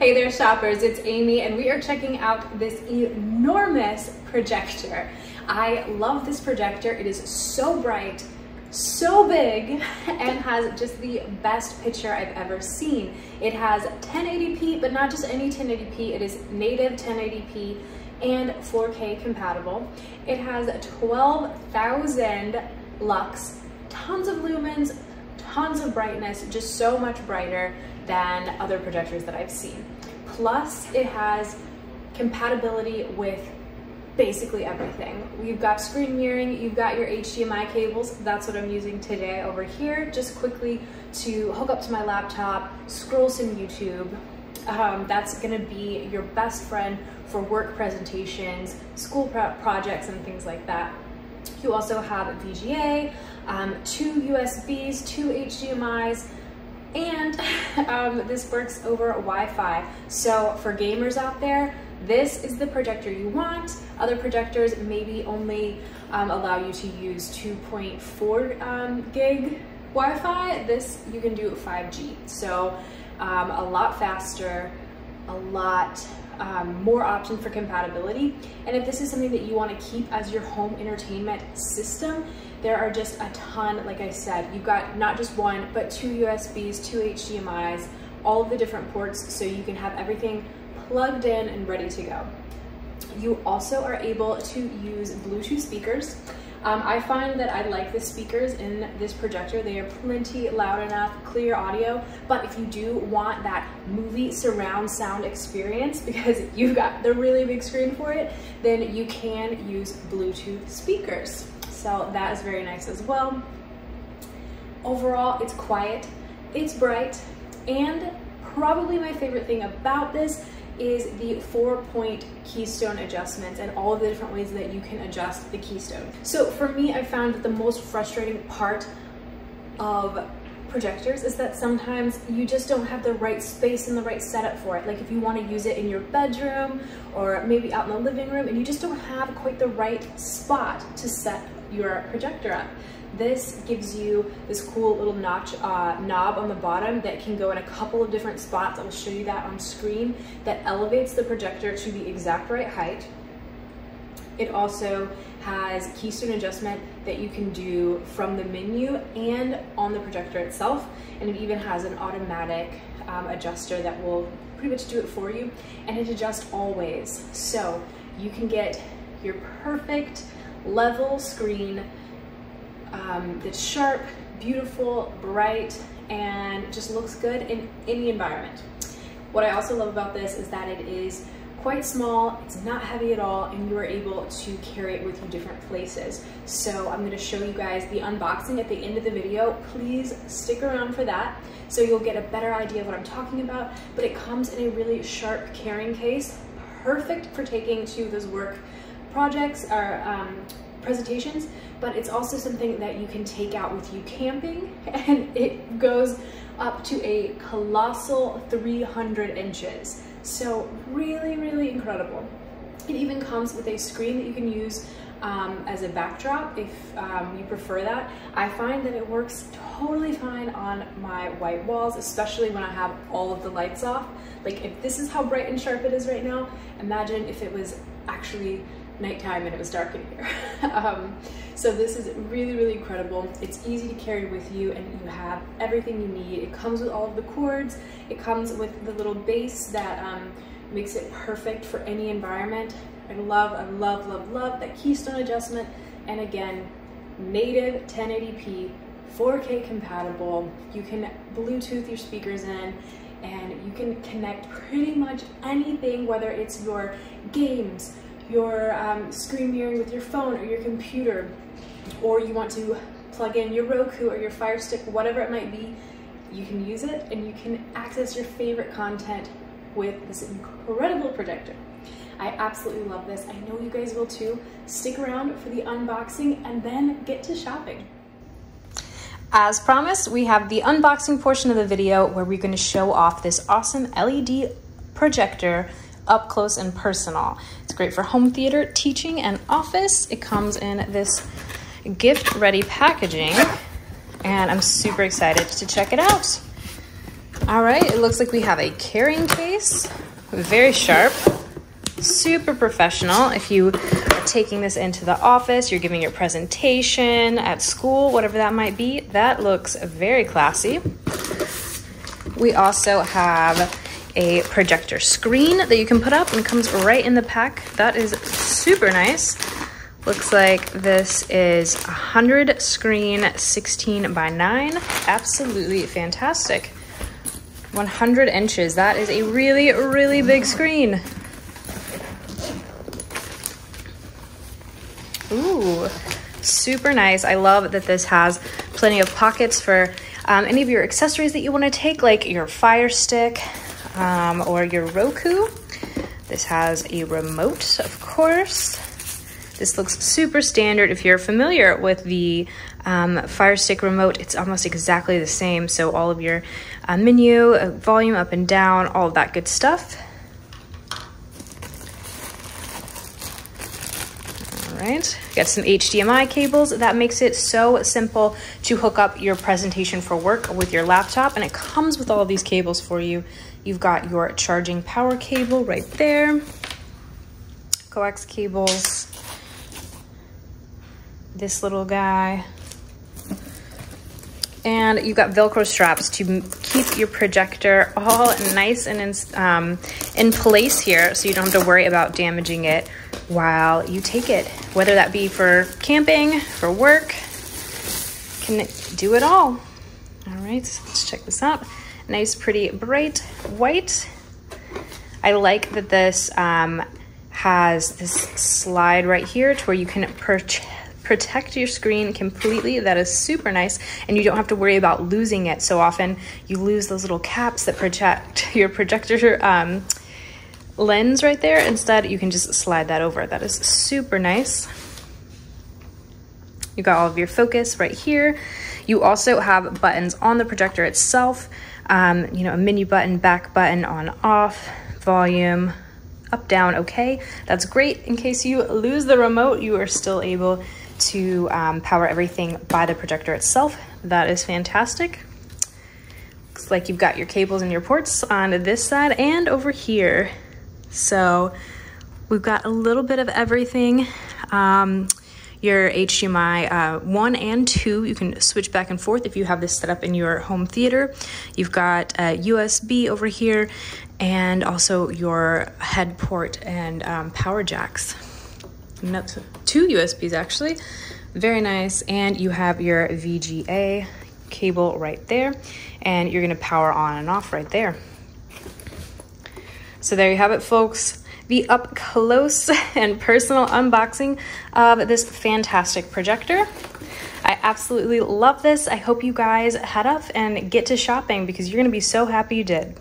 Hey there shoppers, it's Amy and we are checking out this enormous projector. I love this projector. It is so bright, so big, and has just the best picture I've ever seen. It has 1080p, but not just any 1080p, it is native 1080p and 4K compatible. It has 12,000 lux, tons of lumens, tons of brightness, just so much brighter than other projectors that I've seen. Plus, it has compatibility with basically everything. You've got screen mirroring, you've got your HDMI cables, that's what I'm using today over here, just quickly to hook up to my laptop, scroll some YouTube. That's gonna be your best friend for work presentations, school prep projects, and things like that. You also have VGA, 2 USBs, 2 HDMIs, and this works over Wi-Fi. So for gamers out there, this is the projector you want. Other projectors maybe only allow you to use 2.4 gig Wi-Fi. This you can do 5G. So a lot faster, a lot more option for compatibility. And if this is something that you want to keep as your home entertainment system, there are just a ton. Like I said, you've got not just one, but 2 USBs, 2 HDMIs, all of the different ports, so you can have everything plugged in and ready to go. You also are able to use Bluetooth speakers. I find that I like the speakers in this projector. They are plenty loud enough, clear audio, but if you do want that movie surround sound experience, because you've got the really big screen for it, then you can use Bluetooth speakers. So that is very nice as well. Overall, it's quiet, it's bright, and probably my favorite thing about this is the 4-point keystone adjustments and all of the different ways that you can adjust the keystone. So for me, I found that the most frustrating part of projectors is that sometimes you just don't have the right space and the right setup for it. Like if you want to use it in your bedroom or maybe out in the living room, and you just don't have quite the right spot to set your projector up. This gives you this cool little knob on the bottom that can go in a couple of different spots. I will show you that on screen. That elevates the projector to the exact right height. It also has keystone adjustment that you can do from the menu and on the projector itself. And it even has an automatic adjuster that will pretty much do it for you. And it adjusts always. So you can get your perfect level screen that's sharp, beautiful, bright, and just looks good in any environment. What I also love about this is that it is quite small, it's not heavy at all, and you are able to carry it with you different places. So I'm going to show you guys the unboxing at the end of the video. Please stick around for that so you'll get a better idea of what I'm talking about, but it comes in a really sharp carrying case, perfect for taking to those work projects or presentations, but it's also something that you can take out with you camping, and it goes up to a colossal 300 inches. So really, really incredible. It even comes with a screen that you can use as a backdrop if you prefer that. I find that it works totally fine on my white walls, especially when I have all of the lights off. Like if this is how bright and sharp it is right now, imagine if it was actually nighttime and it was dark in here. So this is really, really incredible. It's easy to carry with you and you have everything you need. It comes with all of the cords. It comes with the little base that makes it perfect for any environment. I love that keystone adjustment. And again, native 1080p, 4K compatible. You can Bluetooth your speakers in, and you can connect pretty much anything, whether it's your games, your screen mirroring with your phone or your computer, or you want to plug in your Roku or your Fire Stick, whatever it might be, you can use it and you can access your favorite content with this incredible projector. I absolutely love this. I know you guys will too. Stick around for the unboxing and then get to shopping. As promised, we have the unboxing portion of the video where we're going to show off this awesome LED projector up close and personal. It's great for home theater, teaching, and office. It comes in this gift-ready packaging, and I'm super excited to check it out. All right, it looks like we have a carrying case, very sharp, super professional. If you are taking this into the office, you're giving your presentation at school, whatever that might be, that looks very classy. We also have a projector screen that you can put up and comes right in the pack. That is super nice. Looks like this is 100 screen, 16:9. Absolutely fantastic. 100 inches. That is a really, really big screen. Ooh, super nice. I love that this has plenty of pockets for any of your accessories that you want to take, like your Fire Stick or your Roku. This has a remote, of course. This looks super standard. If you're familiar with the Fire Stick remote, it's almost exactly the same. So all of your menu, volume up and down, all of that good stuff. All right, got some HDMI cables. That makes it so simple to hook up your presentation for work with your laptop. And it comes with all of these cables for you. You've got your charging power cable right there, coax cables, this little guy, and you've got Velcro straps to keep your projector all nice and in place here, so you don't have to worry about damaging it while you take it, whether that be for camping, for work. Can do it all. All right, let's check this out. Nice, pretty, bright white. I like that this has this slide right here to where you can protect your screen completely. That is super nice, and you don't have to worry about losing it. So often you lose those little caps that protect your projector lens right there. Instead, you can just slide that over. That is super nice. You got all of your focus right here. You also have buttons on the projector itself. You know, a menu button, back button, on, off, volume, up, down, okay. That's great. In case you lose the remote, you are still able to power everything by the projector itself. That is fantastic. Looks like you've got your cables and your ports on this side and over here. So we've got a little bit of everything. Your HDMI 1 and 2, you can switch back and forth if you have this set up in your home theater. You've got USB over here, and also your head port and power jacks. And 2 USBs actually, very nice. And you have your VGA cable right there, and you're gonna power on and off right there. So there you have it, folks. The up close and personal unboxing of this fantastic projector. I absolutely love this. I hope you guys head up and get to shopping, because you're gonna be so happy you did.